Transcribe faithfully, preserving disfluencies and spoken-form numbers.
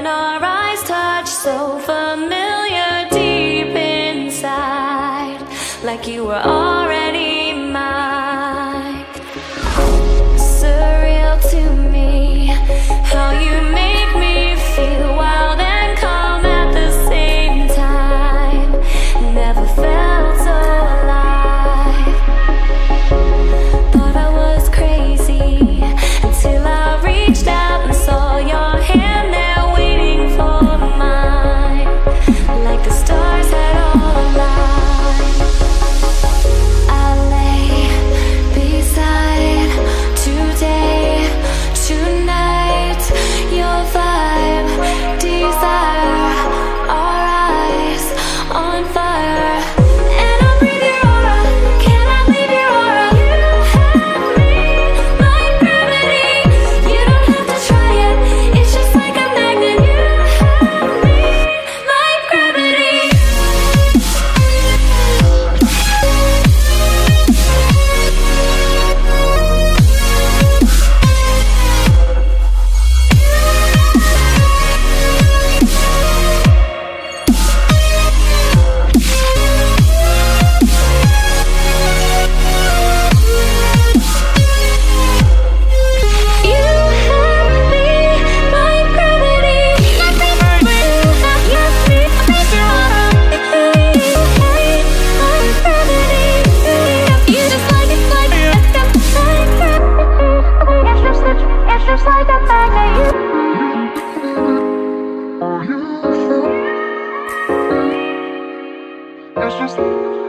when our eyes touch, so familiar deep inside, like you were already mine. Surreal to me, how you make me feel wild and calm at the same time. Never felt so alive. Thought I was crazy until I reached out and saw your hand there waiting for mine, like the stars had all aligned. I lay beside today, tonight. Your vibe, desire, our eyes on fire. And I breathe your aura, cannot leave your aura. You have me, like gravity. You don't have to try it, it's just like a magnet. You have me, like gravity. You have me, like gravity. You have me, like gravity. You just like it's like it's like gravity. It's just like it's just like a magnet. It's just.